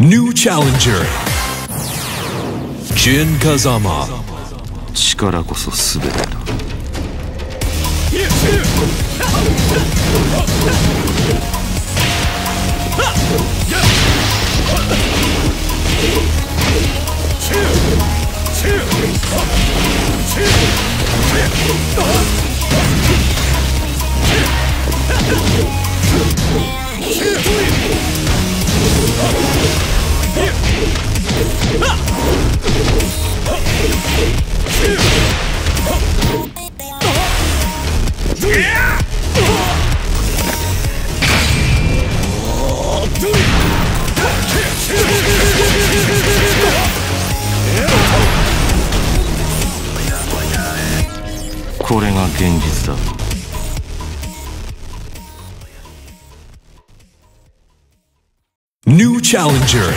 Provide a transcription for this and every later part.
New challenger. Jin Kazama. 힘이こそ 全てだ. 겐지다. New challenger.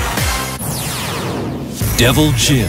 Devil Jin.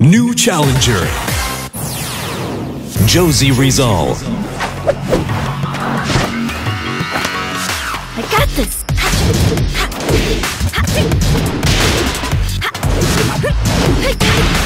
New challenger. Josie Rizal. I got this.